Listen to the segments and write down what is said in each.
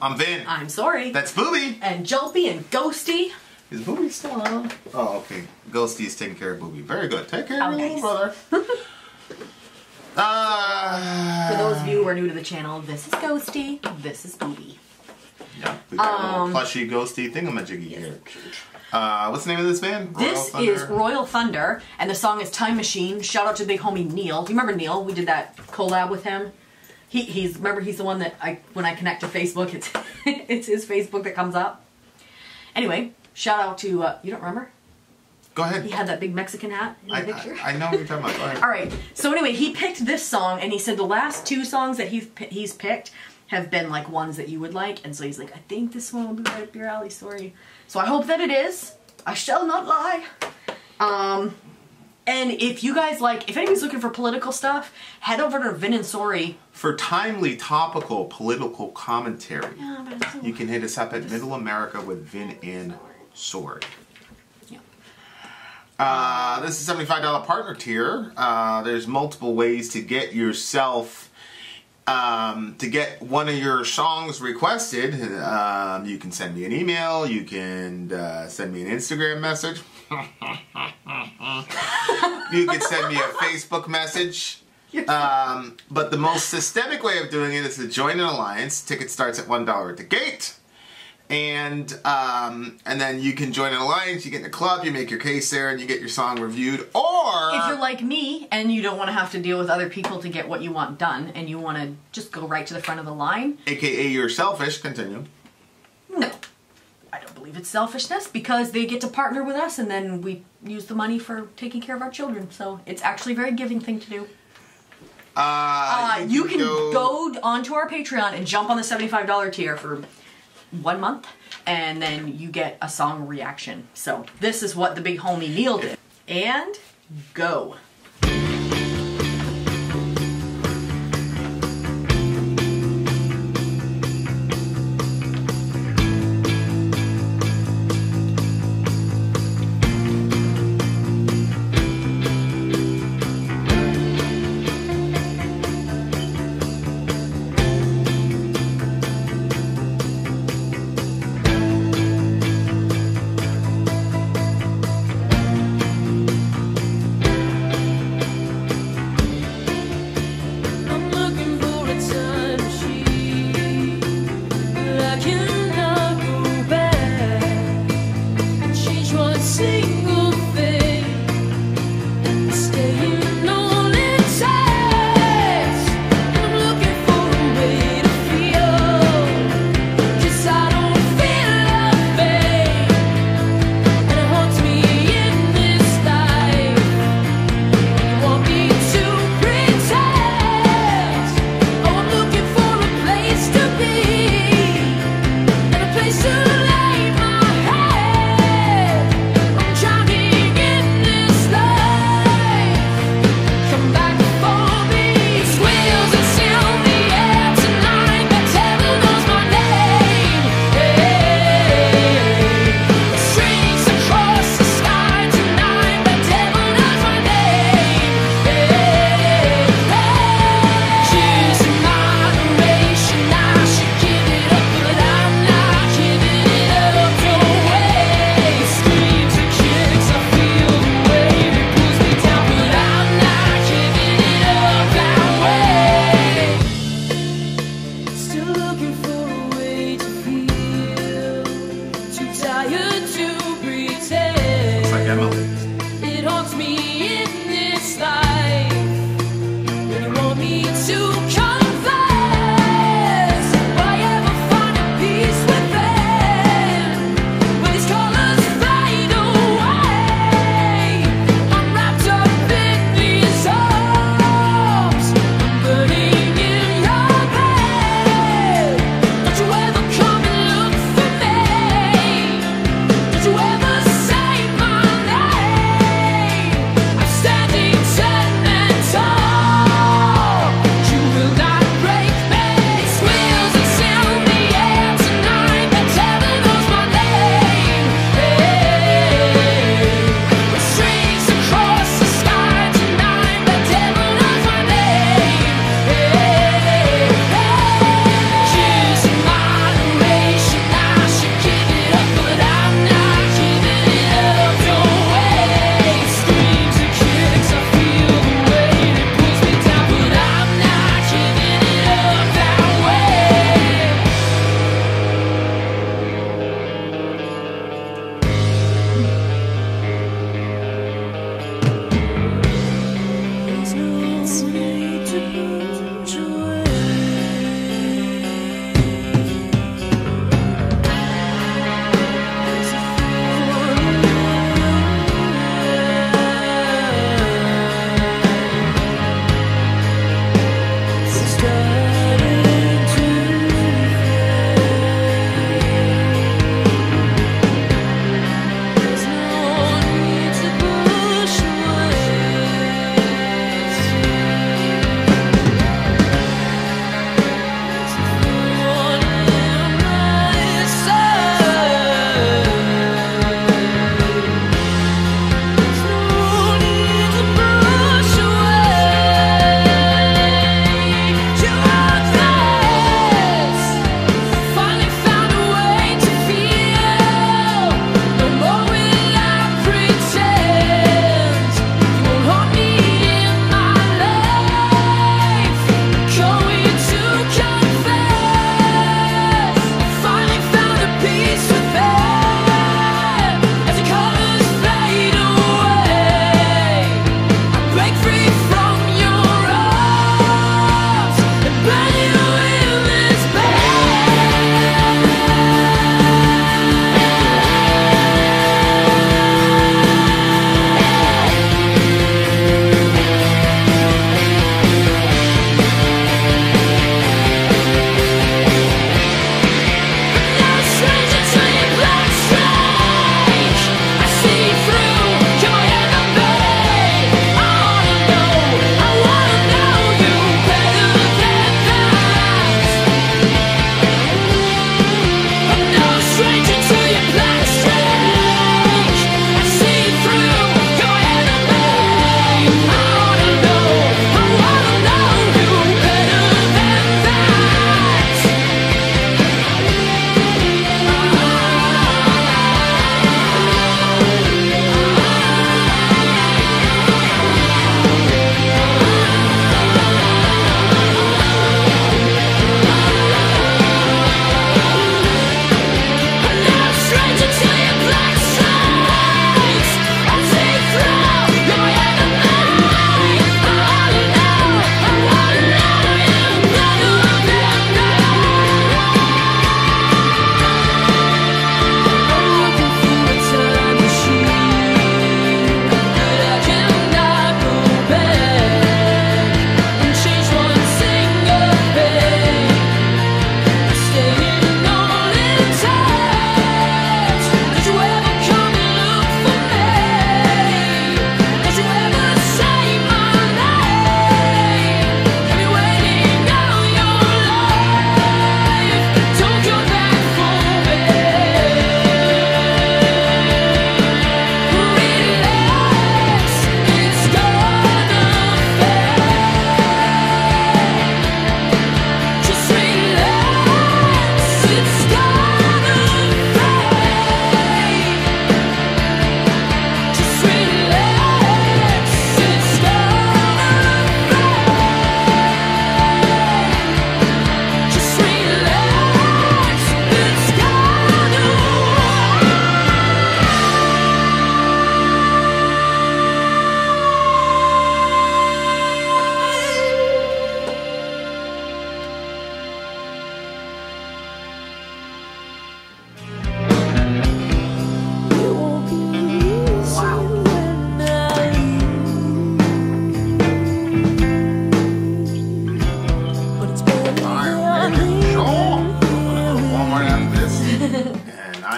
I'm Vin. I'm Sori. That's Booby. And Jolpy and Ghosty. Is Booby still on? Oh, okay. Ghosty's taking care of Booby. Very good. Take care of your little brother. For those of you who are new to the channel, this is Ghosty. This is Booby. Yeah, we got a little plushy Ghosty thingamajiggy here. What's the name of this band? This is Royal Thunder, and the song is Time Machine. Shout out to big homie Neil. Do you remember Neil? We did that collab with him. He's the one that when I connect to Facebook, it's it's his Facebook that comes up. Anyway, shout out to you don't remember? Go ahead. He had that big Mexican hat in the picture. I know what you're talking about. Go ahead. All right. So anyway, he picked this song, and he said the last two songs that he's picked have been like ones that you would like, and so he's like, I think this one will be right up your alley, Sori. So I hope that it is. I shall not lie. And if you guys like, if anybody's looking for political stuff, head over to VinAnd Sori for timely, topical, political commentary. Yeah, but it's so you can hit us up at Middle America with VinAnd Sori. Yeah. This is $75 partner tier. There's multiple ways to get yourself. To get one of your songs requested, you can send me an email, you can send me an Instagram message, you can send me a Facebook message, but the most systemic way of doing it is to join an alliance. Ticket starts at $1 at the gate, and then you can join an alliance, you get in a club, you make your case there, and you get your song reviewed. Or if you're like me and you don't want to have to deal with other people to get what you want done, and you want to just go right to the front of the line, aka you're selfish. Continue. No, I don't believe it's selfishness, because they get to partner with us, and then we use the money for taking care of our children, so it's actually a very giving thing to do. You can go onto our Patreon and jump on the $75 tier for 1 month, and then you get a song reaction. So this is what the big homie Neil did. And go. You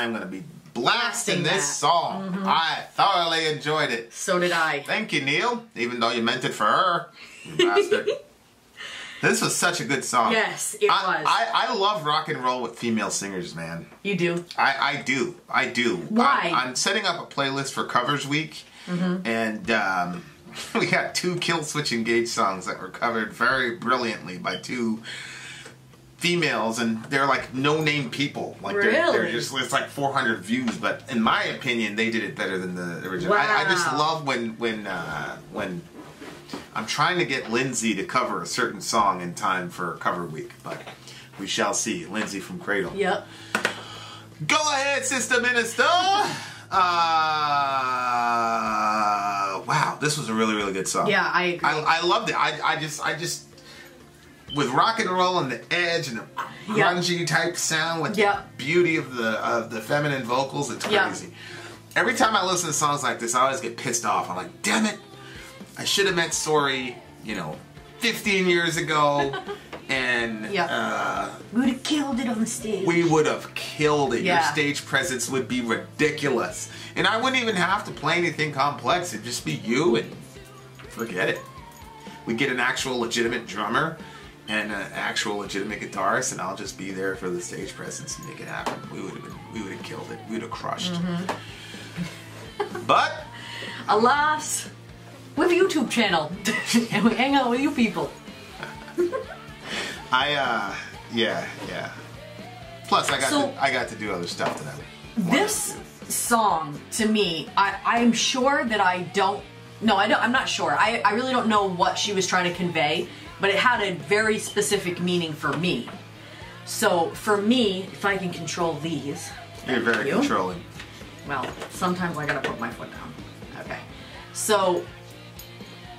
I am going to be blasting this song. Mm-hmm. I thoroughly enjoyed it. So did I. Thank you, Neil. Even though you meant it for her, you bastard. This was such a good song. Yes, it was. I love rock and roll with female singers, man. You do? I do. I do. Why? I'm setting up a playlist for Covers Week, and we got 2 Killswitch Engage songs that were covered very brilliantly by 2 females, and they're like no-name people. Like they're just, it's like 400 views, but in my opinion, they did it better than the original. Wow. I just love when I'm trying to get Lindsay to cover a certain song in time for Cover Week, but we shall see. Lindsay from Cradle. Yep. Go ahead, Sister Minister. Wow, this was a really, really good song. Yeah, I agree. I loved it. I just with rock and roll and the edge and the grungy type sound with the beauty of the feminine vocals, it's crazy. Yep. Every time I listen to songs like this, I always get pissed off. I'm like, damn it, I should have met Sori, you know, 15 years ago, and we would have killed it on the stage. We would have killed it. Yeah. Your stage presence would be ridiculous, and I wouldn't even have to play anything complex. It'd just be you, and forget it. We get an actual legitimate drummer and an actual legitimate guitarist, and I'll just be there for the stage presence and make it happen. We would have killed it. We would have crushed. But alas. We have a YouTube channel, and we hang out with you people. Yeah. Plus, I got to do other stuff that I This song, to me, I'm sure that I don't... No, I'm not sure. I really don't know what she was trying to convey, but it had a very specific meaning for me. So, for me, if I can control these... You're very controlling. Well, sometimes I gotta put my foot down. Okay. So...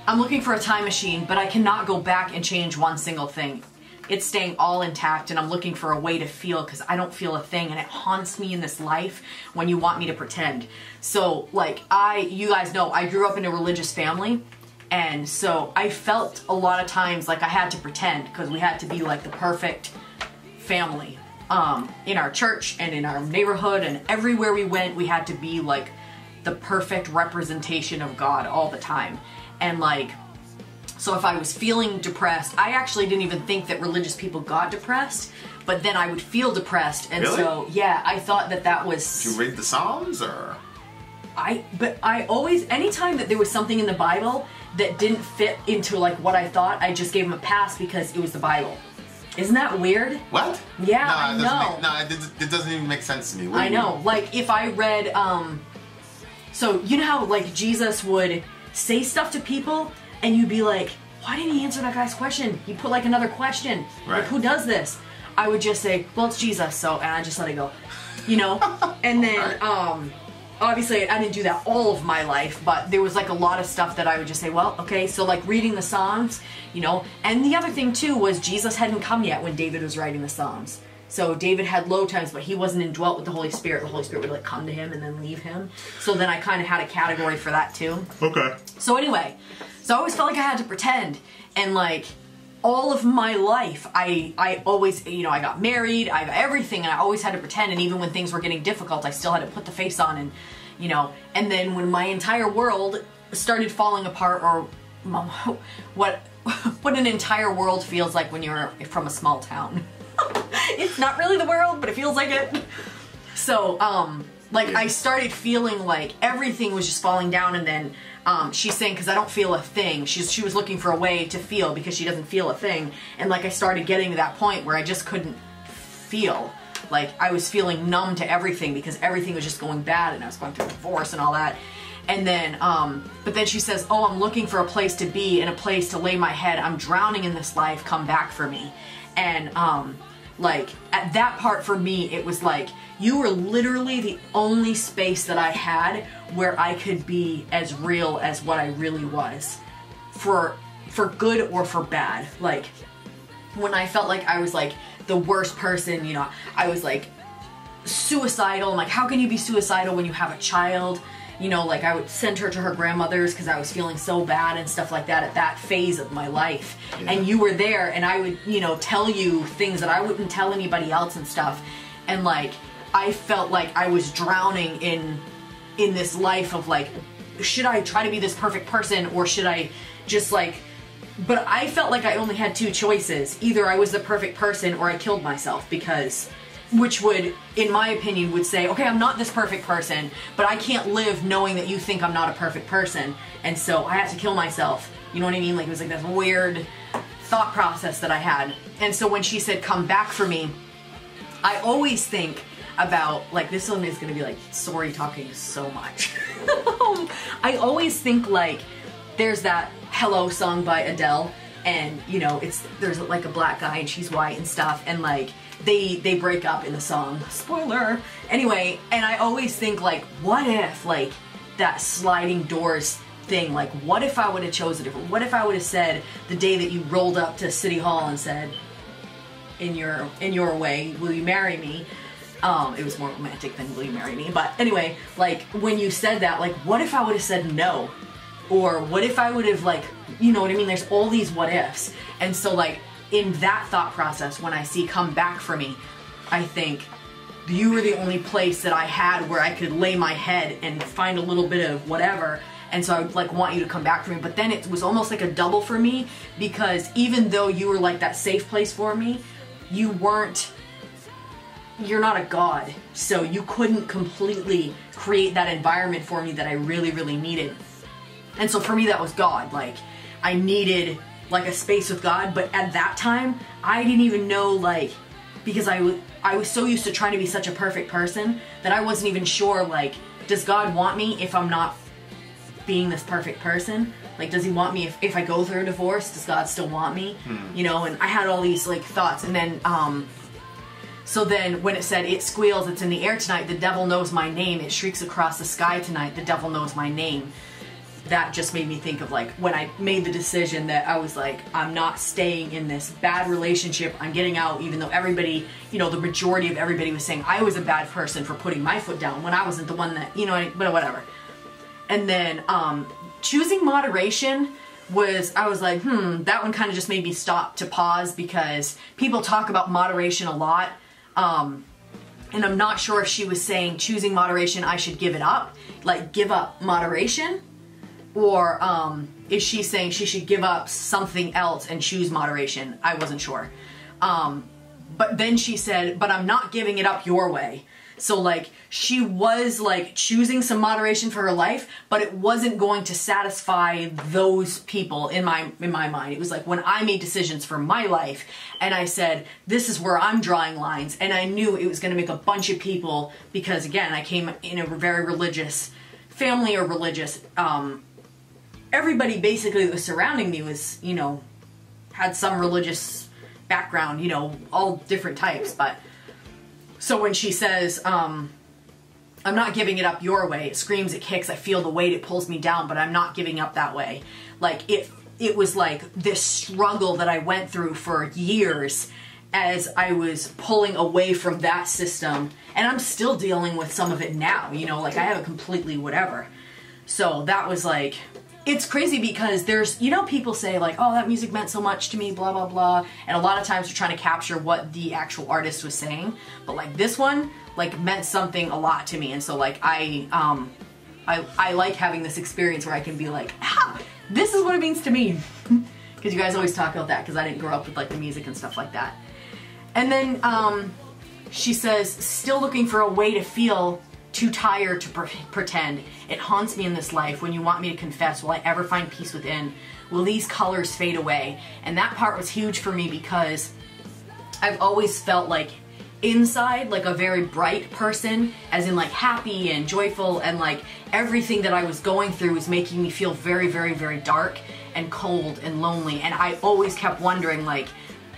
I'm looking for a time machine, but I cannot go back and change one single thing. It's staying all intact, and I'm looking for a way to feel, because I don't feel a thing, and it haunts me in this life when you want me to pretend. So, like, you guys know, I grew up in a religious family, and so I felt a lot of times like I had to pretend, because we had to be, like, the perfect family. In our church, and in our neighborhood, and everywhere we went, we had to be, like, the perfect representation of God all the time. And like, so if I was feeling depressed, I actually didn't even think that religious people got depressed, but then I would feel depressed. And really? So, yeah, I thought that that was... Did you read the Psalms or...? But I always, anytime that there was something in the Bible that didn't fit into like what I thought, I just gave them a pass because it was the Bible. Isn't that weird? What? Yeah, no, I know. No, it doesn't even make sense to me. I know. Mean? Like if I read, so you know how like Jesus would... say stuff to people and you'd be like, why didn't he answer that guy's question? He put like another question. Right. Like, who does this? I would just say, well, it's Jesus, so, and I just let it go. You know? And then, obviously I didn't do that all of my life, but there was like a lot of stuff that I would just say, well, okay, so like reading the Psalms, you know? And the other thing too was Jesus hadn't come yet when David was writing the Psalms. So David had low times, but he wasn't indwelt with the Holy Spirit. The Holy Spirit would like come to him and then leave him. So then I kind of had a category for that too. Okay. So anyway, so I always felt like I had to pretend. And like all of my life, I always, you know, I got married, I got everything, and I always had to pretend. And even when things were getting difficult, I still had to put the face on and, you know. And then when my entire world started falling apart, or what an entire world feels like when you're from a small town. It's not really the world, but it feels like it. So, like, I started feeling like everything was just falling down, and then she's saying, because I don't feel a thing. She was looking for a way to feel because she doesn't feel a thing. And, like, I started getting to that point where I just couldn't feel. Like, I was feeling numb to everything because everything was just going bad, and I was going through divorce and all that. And then, but then she says, oh, I'm looking for a place to be and a place to lay my head. I'm drowning in this life. Come back for me. And, like, at that part for me, it was like, you were literally the only space that I had where I could be as real as what I really was, for good or for bad. Like, when I felt like I was, like, the worst person, you know, I was, like, suicidal. I'm like, how can you be suicidal when you have a child? You know, like, I would send her to her grandmother's because I was feeling so bad and stuff like that at that phase of my life. Yeah. And you were there, and I would, you know, tell you things that I wouldn't tell anybody else and stuff. And, like, I felt like I was drowning in this life of like, should I try to be this perfect person or should I just like, but I felt like I only had two choices. Either I was the perfect person or I killed myself, because, which would, in my opinion, would say, okay, I'm not this perfect person, but I can't live knowing that you think I'm not a perfect person, and so I have to kill myself. You know what I mean? Like, it was like this weird thought process that I had. And so when she said, come back for me, I always think about, like, this one is gonna be like, Sori talking so much. I always think, like, there's that Hello song by Adele, and, you know, it's, there's like a black guy and she's white and stuff, and like, they break up in the song. Spoiler! Anyway, and I always think, like, what if, like, that sliding doors thing, like, what if I would have chosen different? What if I would have said, the day that you rolled up to City Hall and said, in your way, will you marry me? It was more romantic than will you marry me, but anyway, like, when you said that, like, what if I would have said no? Or what if I would have, like, you know what I mean? There's all these what ifs. And so, like, in that thought process, when I see come back for me, I think you were the only place that I had where I could lay my head and find a little bit of whatever, and so I would, like, want you to come back for me. But then it was almost like a double for me, because even though you were like that safe place for me, you weren't, you're not a god, so you couldn't completely create that environment for me that I really, really needed. And so for me, that was God. Like, I needed, like, a space with God, but at that time, I didn't even know, like, because I was so used to trying to be such a perfect person that I wasn't even sure, like, does God want me if I'm not being this perfect person? Like, does he want me if I go through a divorce? Does God still want me? Mm-hmm. You know, and I had all these, like, thoughts, and then, so then when it said, it squeals, it's in the air tonight, the devil knows my name, it shrieks across the sky tonight, the devil knows my name. That just made me think of, like, when I made the decision that I was like, I'm not staying in this bad relationship, I'm getting out, even though everybody, you know, the majority of everybody was saying I was a bad person for putting my foot down when I wasn't the one that, you know, but whatever. And then choosing moderation was, I was like, that one kind of just made me stop to pause, because people talk about moderation a lot, and I'm not sure if she was saying choosing moderation, I should give it up, like give up moderation, or is she saying she should give up something else and choose moderation? I wasn't sure. But then she said, but I'm not giving it up your way. So, like, she was, like, choosing some moderation for her life, but it wasn't going to satisfy those people in my mind. It was like, when I made decisions for my life and I said, this is where I'm drawing lines, and I knew it was going to make a bunch of people, because, again, I came in a very religious family, or religious, everybody basically that was surrounding me was, you know, had some religious background, you know, all different types. But so when she says, I'm not giving it up your way, it screams, it kicks, I feel the weight, it pulls me down, but I'm not giving up that way. Like, it was like this struggle that I went through for years as I was pulling away from that system, and I'm still dealing with some of it now, you know, like, I haven't completely whatever. So that was like, it's crazy, because there's, you know, people say, like, oh, that music meant so much to me, blah, blah, blah. And a lot of times you're trying to capture what the actual artist was saying. But, like, this one, like, meant something a lot to me. And so, like, I like having this experience where I can be like, ah, this is what it means to me. Because you guys always talk about that, because I didn't grow up with, like, the music and stuff like that. And then she says, still looking for a way to feel, too tired to pretend. It haunts me in this life. When you want me to confess, will I ever find peace within? Will these colors fade away? And that part was huge for me, because I've always felt, like, inside, like, a very bright person, as in, like, happy and joyful, and, like, everything that I was going through was making me feel very, very, very dark and cold and lonely. And I always kept wondering, like,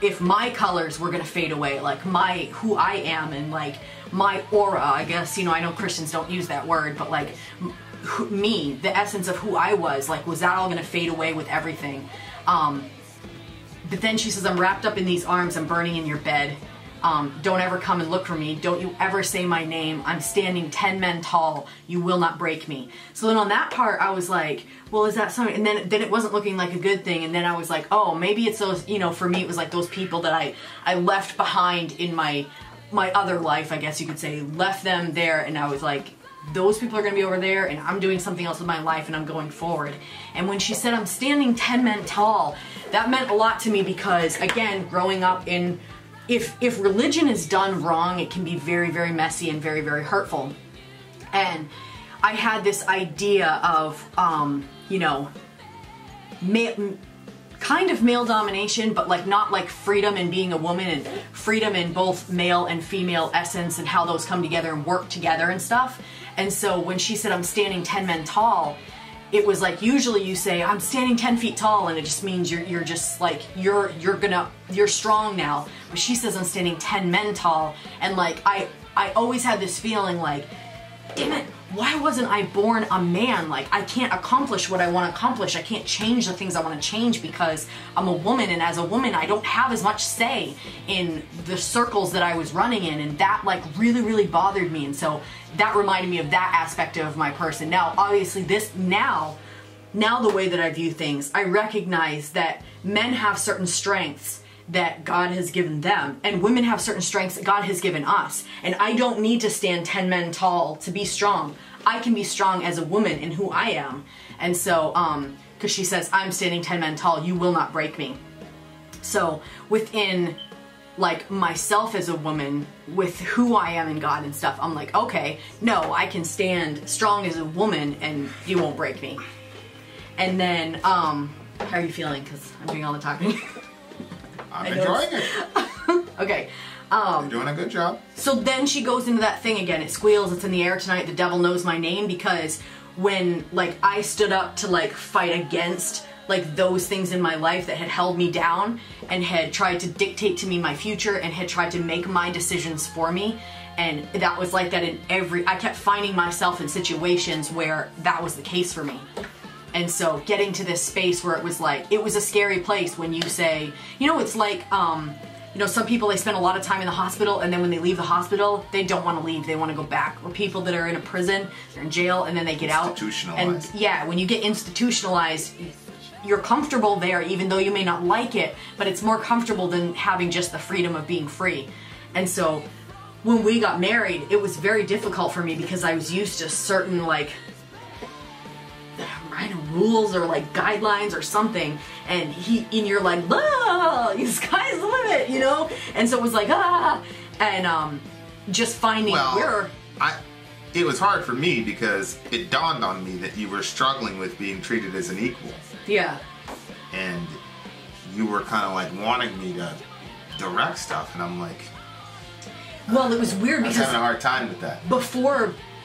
if my colors were gonna fade away, like, my, who I am, and, like, my aura, I guess, you know, I know Christians don't use that word, but, like, me, the essence of who I was, like, was that all gonna fade away with everything? But then she says, I'm wrapped up in these arms, I'm burning in your bed. Don't ever come and look for me. Don't you ever say my name. I'm standing 10 men tall. You will not break me. So then on that part, I was like, well, is that something? And then it wasn't looking like a good thing. And then I was like, oh, maybe it's those, you know, for me, it was like those people that I left behind in my my other life, I guess you could say, left them there, and I was like, those people are gonna be over there and I'm doing something else with my life and I'm going forward. And when she said I'm standing 10 men tall, that meant a lot to me because, again, growing up in, if religion is done wrong, it can be very, very messy and very, very hurtful. And I had this idea of, you know, kind of male domination, but like not like freedom and being a woman, and freedom in both male and female essence and how those come together and work together and stuff. And so when she said I'm standing 10 men tall, it was like, usually you say I'm standing 10 feet tall and it just means you're just like you're strong now. But she says I'm standing 10 men tall, and like I always had this feeling like, damn it, why wasn't I born a man? Like, I can't accomplish what I want to accomplish. I can't change the things I want to change because I'm a woman, and as a woman, I don't have as much say in the circles that I was running in, and that, like, really, really bothered me, and so that reminded me of that aspect of my person. Now, obviously, now the way that I view things, I recognize that men have certain strengths that God has given them, and women have certain strengths that God has given us, and I don't need to stand 10 men tall to be strong. I can be strong as a woman in who I am. And so because she says I'm standing 10 men tall, you will not break me. So within like myself as a woman, with who I am in God and stuff, I'm like, okay, no, I can stand strong as a woman and you won't break me. And then how are you feeling, because I'm doing all the talking? I'm enjoying it. Okay. You're doing a good job. So then she goes into that thing again. It squeals. It's in the air tonight. The devil knows my name, because when like I stood up to like fight against like those things in my life that had held me down and had tried to dictate to me my future and had tried to make my decisions for me, and that was like that in every, I kept finding myself in situations where that was the case for me. And so getting to this space where it was like, it was a scary place when you say, you know, it's like, you know, some people, they spend a lot of time in the hospital, and then when they leave the hospital, they don't want to leave. They want to go back. Or people that are in a prison, they're in jail, and then they get out. Institutionalized. And yeah, when you get institutionalized, you're comfortable there, even though you may not like it, but it's more comfortable than having just the freedom of being free. And so when we got married, it was very difficult for me because I was used to certain like, rules or like guidelines or something, and you're like, ah, the sky's the limit, you know. And so it was like, ah, and just finding where it was hard for me because it dawned on me that you were struggling with being treated as an equal. Yeah. And you were kind of like wanting me to direct stuff, and I'm like, well, it was weird because I was having a hard time with that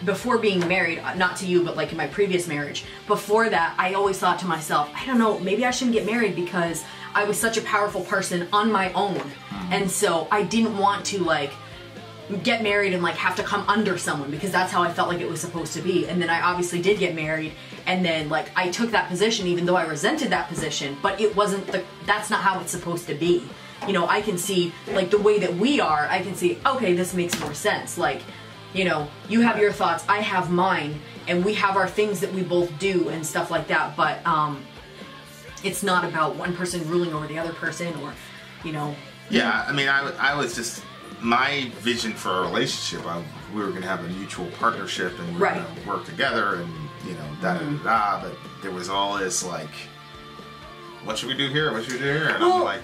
before being married, not to you, but like in my previous marriage, before that, I always thought to myself, I don't know, maybe I shouldn't get married because I was such a powerful person on my own. Mm-hmm. And so I didn't want to like get married and like have to come under someone, because that's how I felt like it was supposed to be. And then I obviously did get married, and then like I took that position even though I resented that position, but it wasn't that's not how it's supposed to be. You know, I can see like the way that we are, I can see, okay, this makes more sense. Like, you know, you have your thoughts, I have mine, and we have our things that we both do and stuff like that, but it's not about one person ruling over the other person, or, you know. Yeah, I mean, I was just, my vision for a relationship, we were going to have a mutual partnership, and we were going to work together, and, you know, da-da-da-da, but there was all this, like, what should we do here, what should we do here, and I'm like...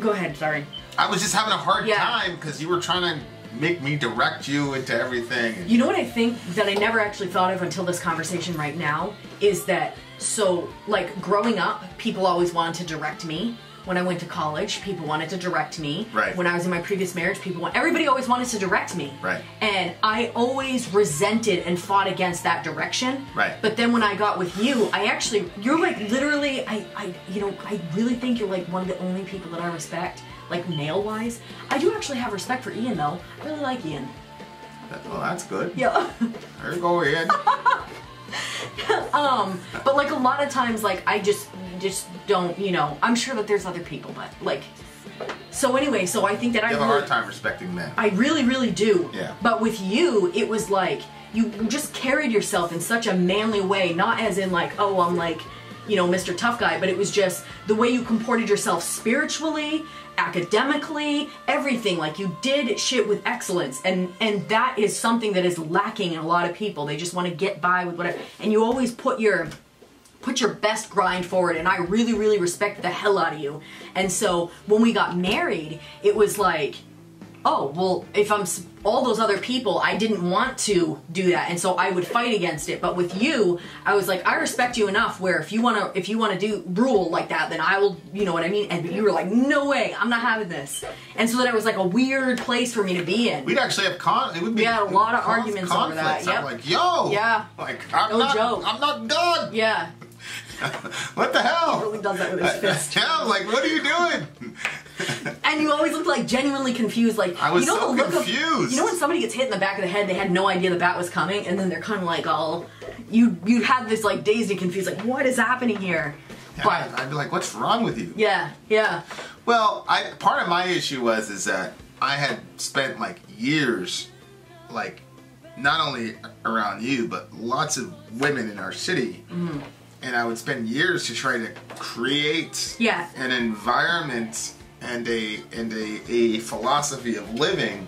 Go ahead, sorry. I was just having a hard time, because you were trying to make me direct you into everything. You know what I think that I never actually thought of until this conversation right now is that, so like growing up, people always wanted to direct me. When I went to college, people wanted to direct me. Right. When I was in my previous marriage, everybody always wanted to direct me. Right. And I always resented and fought against that direction. Right. But then when I got with you, you're like literally, you know, I really think you're like one of the only people that I respect. Like male-wise, I do actually have respect for Ian though. I really like Ian. Well, that's good. Yeah. There you go, Ian. But like a lot of times, like I just don't, you know. I'm sure that there's other people, but like. So anyway, so I think that I have a hard time respecting men. I really, really do. Yeah. But with you, it was like you just carried yourself in such a manly way, not as in like, oh, I'm like, you know, Mr. Tough Guy, but it was just the way you comported yourself spiritually. academically, everything, like you did shit with excellence, and that is something that is lacking in a lot of people. They just want to get by with whatever, and you always put your best grind forward, and I really, really respect the hell out of you. And so when we got married, it was like, oh, well, if I'm all those other people, I didn't want to do that, and so I would fight against it. But with you, I was like, I respect you enough where if you wanna do rule like that, then I will, you know what I mean? And you were like, no way, I'm not having this. And so that it was like a weird place for me to be in. We'd actually have a lot of arguments over that. Yep. I'm like, yo, yeah, like I'm not God. Yeah. What the hell? He really does that with his fist. Yeah, I'm like, what are you doing? And you always looked like genuinely confused. Like, I was so confused. You know when somebody gets hit in the back of the head, they had no idea the bat was coming, and then they're kind of like, oh, you had this like dazed and confused, like, what is happening here? Yeah, but I'd be like, what's wrong with you? Yeah, yeah. Well, part of my issue is that I had spent like years, like, not only around you, but lots of women in our city. Mm-hmm. And I would spend years to try to create an environment and a philosophy of living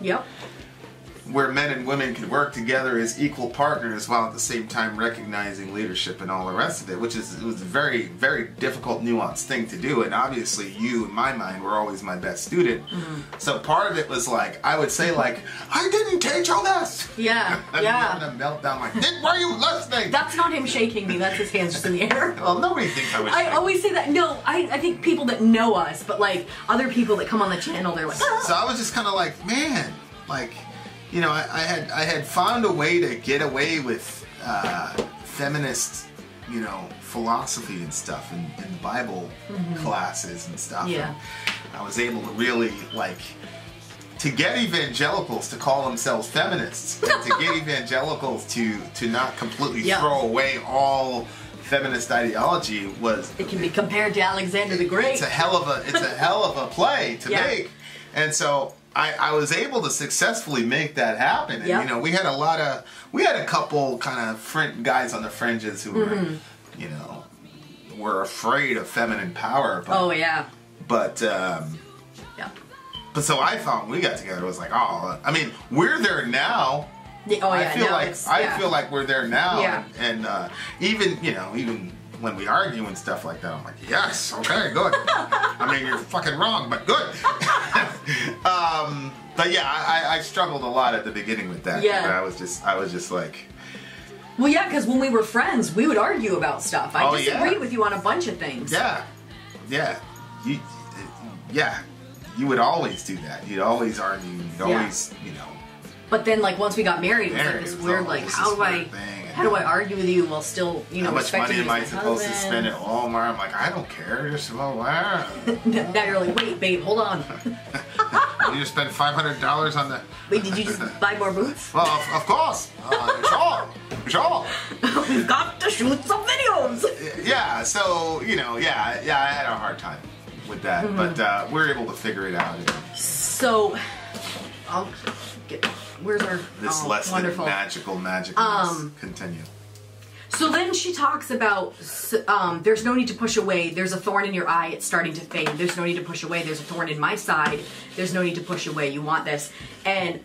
where men and women could work together as equal partners while at the same time recognizing leadership and all the rest of it, which is, it was a very, very difficult, nuanced thing to do. And obviously you, in my mind, were always my best student. Mm-hmm. So part of it was like, I would say like, I didn't teach all this. Yeah, I'm having a meltdown like, Nick, why are you listening? That's not him shaking me, that's his hands just in the air. Well, nobody thinks I was shaking. I always say that, no, I think people that know us, but like other people that come on the channel, they're like, ah. So I was just kind of like, man, like, you know, I had found a way to get away with feminist, you know, philosophy and stuff in Bible classes and stuff. Yeah. And I was able to really, like, to get evangelicals to call themselves feminists, and to get evangelicals to not completely throw away all feminist ideology was... It can be compared to Alexander the Great. It's a hell of a play to make. And so... I was able to successfully make that happen, and you know, we had a couple kind of guys on the fringes who were, you know, were afraid of feminine power. But, but so I found when we got together, it was like, oh, I mean, we're there now. Oh yeah, I feel like we're there now, and even even when we argue and stuff like that, I'm like, yes, okay, good. I mean, you're fucking wrong, but good. But yeah, I struggled a lot at the beginning with that. Yeah. And I was just like... Well, yeah, because when we were friends, we would argue about stuff. I disagreed with you on a bunch of things. Yeah. Yeah. You would always do that. You'd always argue. You'd always, you know... But then, like, once we got married, it was like this weird, like, how do I argue with you while still, you know, respecting you as my husband? How much money am I supposed to spend at Walmart? I'm like, I don't care. You're supposed to... Now you're like, wait, babe, hold on. You just spent $500 on the... Wait, did you just buy more boots? Well, of course. Sure. We've got to shoot some videos. Yeah, so, you know, yeah, I had a hard time with that. Mm-hmm. But we were able to figure it out. So, I'll get... Where's our this less wonderful. Than magical continue. So then she talks about there's no need to push away. There's a thorn in your eye. It's starting to fade. There's no need to push away. There's a thorn in my side. There's no need to push away. You want this. And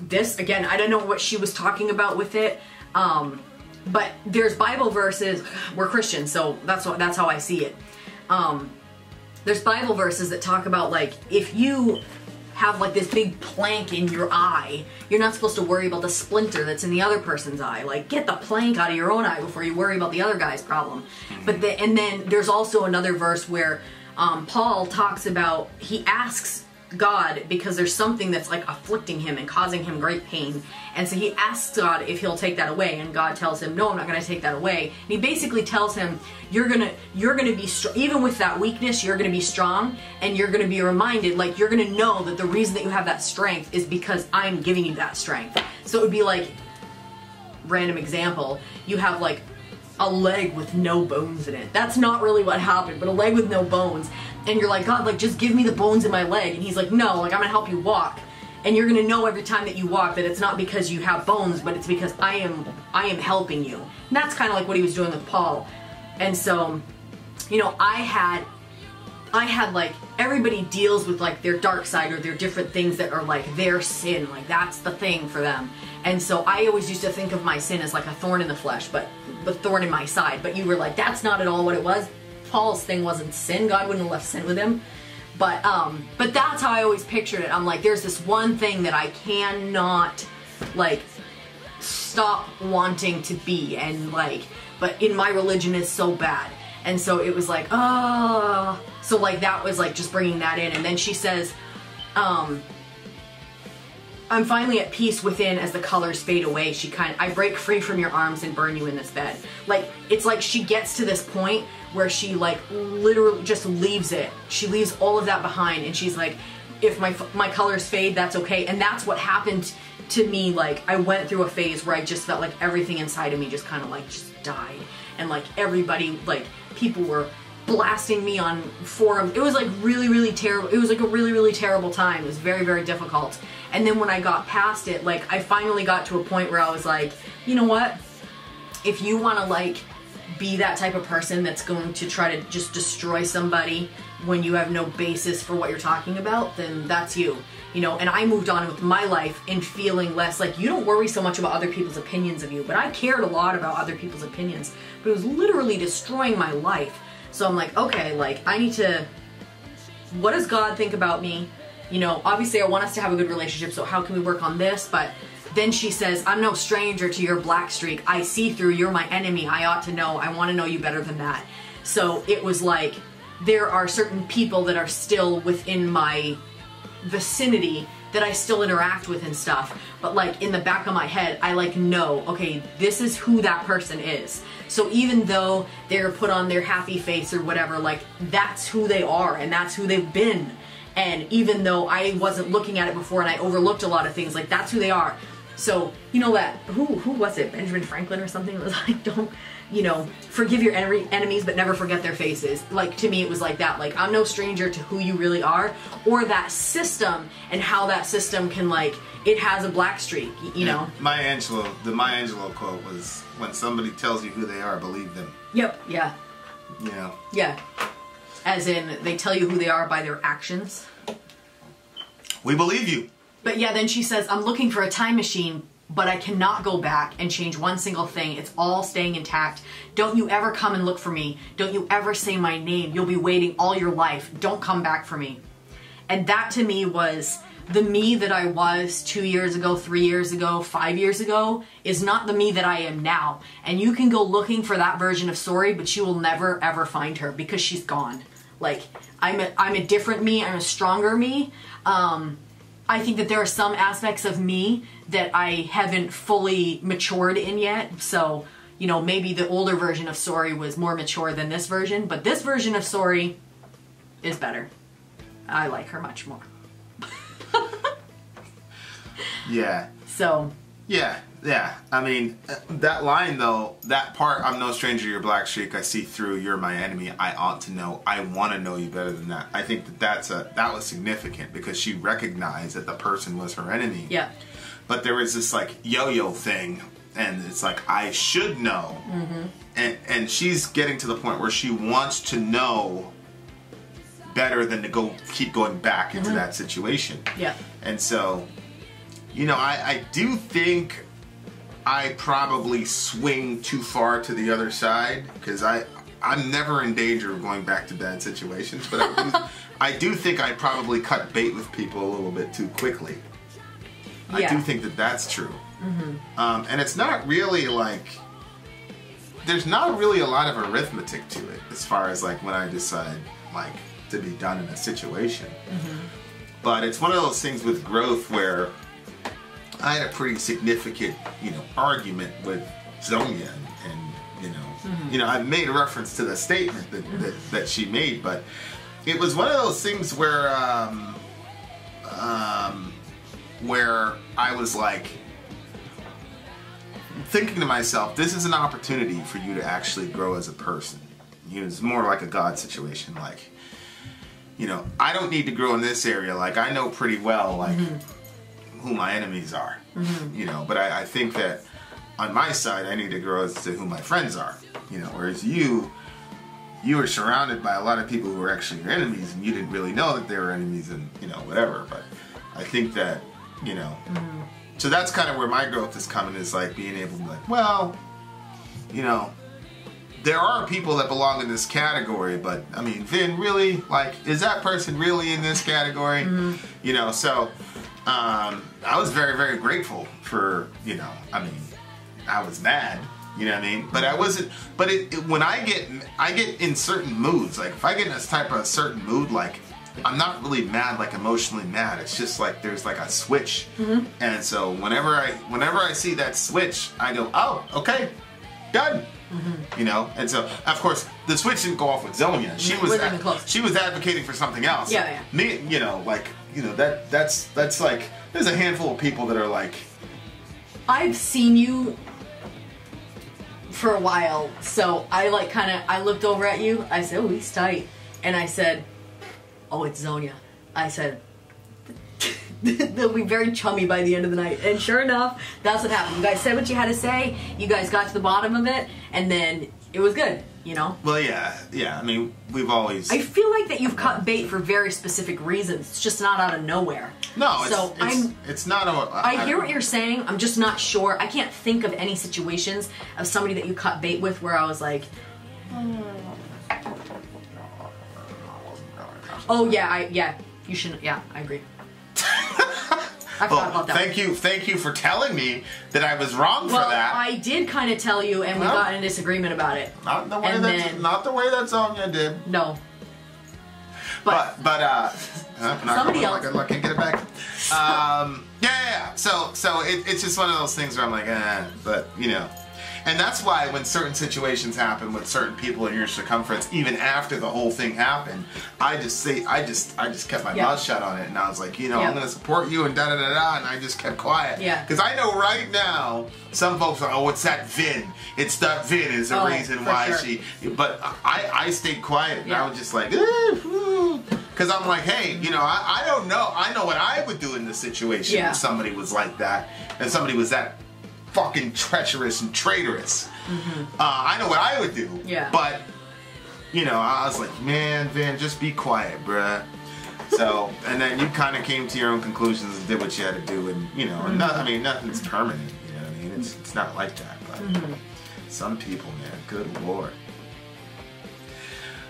this, again, I don't know what she was talking about with it. But there's Bible verses. We're Christians, so that's how I see it. There's Bible verses that talk about, like, if you... have like this big plank in your eye, you're not supposed to worry about the splinter that's in the other person's eye. Like, get the plank out of your own eye before you worry about the other guy's problem. But the, and then there's also another verse where Paul talks about, he asks God because there's something that's like afflicting him and causing him great pain, and so he asks God if he'll take that away, and God tells him, no, I'm not going to take that away. And he basically tells him, you're gonna be strong, even with that weakness. You're gonna be strong, and you're gonna be reminded, like, you're gonna know that the reason that you have that strength is because I'm giving you that strength. So it would be like, random example, you have like a leg with no bones in it. That's not really what happened, but a leg with no bones. And you're like, God, like, just give me the bones in my leg. And he's like, no, like, I'm gonna help you walk. And you're gonna know every time that you walk that it's not because you have bones, but it's because I am helping you. And that's kind of like what he was doing with Paul. And so, you know, I had I had like, everybody deals with like their dark side or their different things that are like their sin, like that's the thing for them. And so I always used to think of my sin as like a thorn in the flesh, but the thorn in my side. But you were like, that's not at all what it was. Paul's thing wasn't sin. God wouldn't have left sin with him. But that's how I always pictured it. I'm like, there's this one thing that I cannot like stop wanting to be, and like, but in my religion is so bad. And so it was like, oh, so like that was like just bringing that in. And then she says, I'm finally at peace within as the colors fade away. She kind of, I break free from your arms and burn you in this bed. Like, it's like she gets to this point where she like literally just leaves it. She leaves all of that behind. And she's like, if my colors fade, that's okay. And that's what happened to me. Like, I went through a phase where I just felt like everything inside of me just kind of like just died. And like everybody, like people were blasting me on forums. It was like really, really terrible. It was like a really, really terrible time. It was very, very difficult. And then when I got past it, like I finally got to a point where I was like, you know what? If you want to like be that type of person that's going to try to just destroy somebody when you have no basis for what you're talking about, then that's you. You know, and I moved on with my life and feeling less like, you don't worry so much about other people's opinions of you, but I cared a lot about other people's opinions, but it was literally destroying my life. So I'm like, okay, like I need to, what does God think about me? You know, obviously I want us to have a good relationship, so how can we work on this? But then she says, I'm no stranger to your black streak. I see through, you're my enemy. I ought to know. I want to know you better than that. So it was like, there are certain people that are still within my vicinity that I still interact with and stuff, but like in the back of my head I like know, okay, this is who that person is. So even though they're put on their happy face or whatever, like that's who they are and that's who they've been. And even though I wasn't looking at it before and I overlooked a lot of things, like that's who they are. So you know that, who was it, Benjamin Franklin or something, it was like, don't, you know, forgive your enemies but never forget their faces. Like to me it was like that, like I'm no stranger to who you really are or that system and how that system can, like, it has a black streak, you know. Maya Angelou, the Maya Angelou quote was, when somebody tells you who they are, believe them. Yep, yeah. You know. Yeah. As in, they tell you who they are by their actions. We believe you. But yeah, then she says, I'm looking for a time machine, but I cannot go back and change one single thing. It's all staying intact. Don't you ever come and look for me. Don't you ever say my name. You'll be waiting all your life. Don't come back for me. And that to me was, the me that I was 2 years ago, 3 years ago, 5 years ago is not the me that I am now. And you can go looking for that version of Sori, but you will never ever find her because she's gone. Like, I'm a different me. I'm a stronger me. I think that there are some aspects of me that I haven't fully matured in yet. So, you know, maybe the older version of Sori was more mature than this version, but this version of Sori is better. I like her much more. Yeah. So. Yeah, yeah. I mean, that line though, that part, I'm no stranger to your black streak, I see through, you're my enemy, I ought to know, I want to know you better than that. I think that that was significant because she recognized that the person was her enemy. Yeah. But there was this like yo-yo thing, and it's like, I should know. Mm-hmm. And she's getting to the point where she wants to know better than to go keep going back into mm-hmm. that situation. Yeah. And so, you know, I do think I probably swing too far to the other side because I'm never in danger of going back to bad situations, but I do think I probably cut bait with people a little bit too quickly. Yeah. I do think that that's true. Mm-hmm. And it's not really like, there's not really a lot of arithmetic to it as far as like when I decide like to be done in a situation. Mm-hmm. But it's one of those things with growth where I had a pretty significant, you know, argument with Zonia, and you know, mm-hmm. you know, I made a reference to the statement that she made, but it was one of those things where I was like thinking to myself, this is an opportunity for you to actually grow as a person. You know, it's more like a God situation, like, you know, I don't need to grow in this area. Like, I know pretty well, like. Mm-hmm. who my enemies are, mm-hmm. you know, but I think that on my side I need to grow as to who my friends are, you know, whereas you, you were surrounded by a lot of people who were actually your enemies, and you didn't really know that they were enemies, and, you know, whatever. But I think that, you know, so that's kind of where my growth is coming, is like being able to be like, well, you know, there are people that belong in this category, but I mean, Vin, really, like, is that person really in this category? You know, so I was very, very grateful for, you know, I mean, I was mad, you know what I mean? But I wasn't, but when I get in certain moods, like if I get in this type of a certain mood, like I'm not really mad, like emotionally mad. It's just like there's like a switch. And so whenever I see that switch, I go, oh, okay, done. You know, and so of course the switch didn't go off with Zonia. She was advocating for something else. Yeah, yeah. Me, you know, like, you know, that's like there's a handful of people that are like, I've seen you for a while, so I like kind of I looked over at you. I said, oh, he's tight, and I said, oh, it's Zonia. I said, they'll be very chummy by the end of the night. And sure enough, that's what happened. You guys said what you had to say, you guys got to the bottom of it, and then it was good, you know? Well, yeah, yeah, I mean, we've always... I feel like that you've cut bait for very specific reasons. It's just not out of nowhere. No, so it's not... I hear what you're saying, I'm just not sure. I can't think of any situations of somebody that you cut bait with where I was like... Oh, yeah, you shouldn't... Yeah, I agree. I forgot about that. Thank you for telling me that I was wrong for that. I did kind of tell you, and we got in a disagreement about it. Not the way that Zonia did. No. But somebody else. Good luck and get it back. Yeah. So it's just one of those things where I'm like, but you know. And that's why when certain situations happen with certain people in your circumference, even after the whole thing happened, I just kept my mouth shut on it, and I was like, you know, I'm gonna support you and da da da da, and I just kept quiet. Yeah. Because I know right now some folks are, oh, it's that Vin. It's that Vin is the reason why she. But I stayed quiet, and I was just like, because I'm like, hey, you know, I don't know. I know what I would do in this situation if somebody was like that, and somebody was that fucking treacherous and traitorous. I know what I would do. Yeah. But, you know, I was like, man, Vin, just be quiet, bruh. So, and then you kind of came to your own conclusions and did what you had to do, and, you know, and I mean, nothing's permanent, you know what I mean? It's not like that, but some people, man, good lord.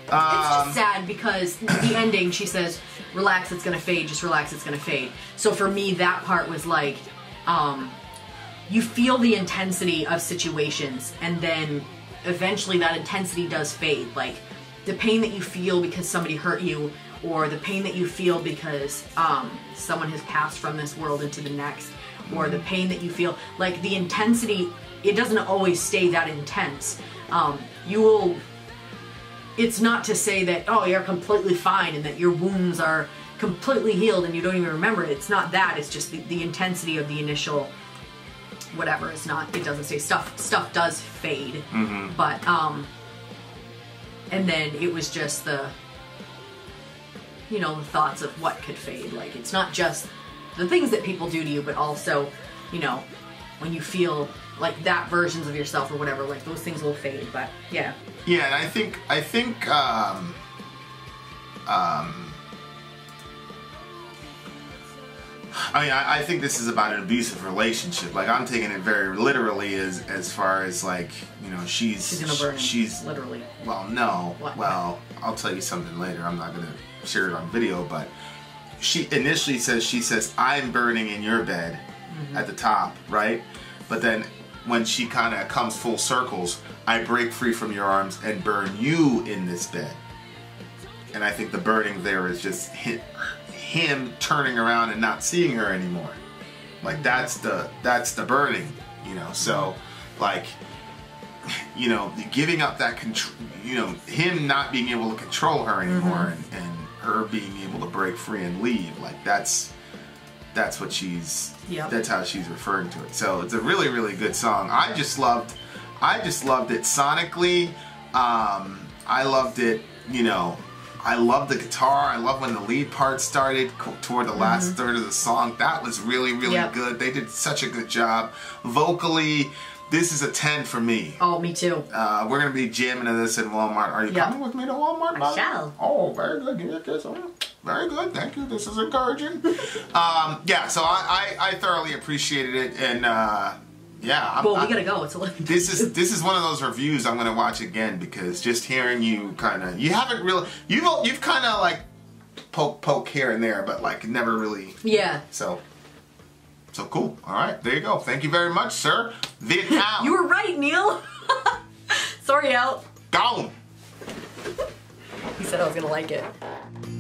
It's just sad because the ending, she says, relax, it's gonna fade, just relax, it's gonna fade. So for me, that part was like, you feel the intensity of situations, and then eventually that intensity does fade. Like the pain that you feel because somebody hurt you, or the pain that you feel because someone has passed from this world into the next, or the pain that you feel, like the intensity, it doesn't always stay that intense. You will, it's not to say that, oh, you're completely fine and that your wounds are completely healed and you don't even remember it. It's not that, it's just the intensity of the initial whatever. It's not, it doesn't say stuff does fade, but and then it was just the, you know, the thoughts of what could fade. Like it's not just the things that people do to you, but also, you know, when you feel like that versions of yourself or whatever, like those things will fade. But yeah, yeah. And I think I mean, I think this is about an abusive relationship. Like, I'm taking it very literally as far as, like, you know, she's... She's gonna burn him, literally. Well, no. What? Well, I'll tell you something later. I'm not going to share it on video, but she initially says, I'm burning in your bed at the top, right? But then when she kind of comes full circles, I break free from your arms and burn you in this bed. And I think the burning there is just him turning around and not seeing her anymore. Like that's the burning, you know. So like, you know, giving up that control, you know, him not being able to control her anymore, and her being able to break free and leave. Like that's what she's that's how she's referring to it. So it's a really, really good song. I just loved it sonically. I loved it, you know. I love the guitar. I love when the lead part started toward the last third of the song. That was really, really good. They did such a good job. Vocally, This is a 10 for me. Oh, me too. We're going to be jamming to this in Walmart. Are you coming with me to Walmart? I shall. Oh, very good. Give me a kiss. Very good. Thank you. This is encouraging. Yeah, so I thoroughly appreciated it. And, yeah. Well, we got to go. It's 11. This is one of those reviews I'm going to watch again because just hearing you kind of... You haven't really... You've kind of, like, poke here and there, but, like, never really... Yeah. So... So cool. All right. There you go. Thank you very much, sir. Vin out. You were right, Neil. Sorry, out. Gone. He said I was going to like it.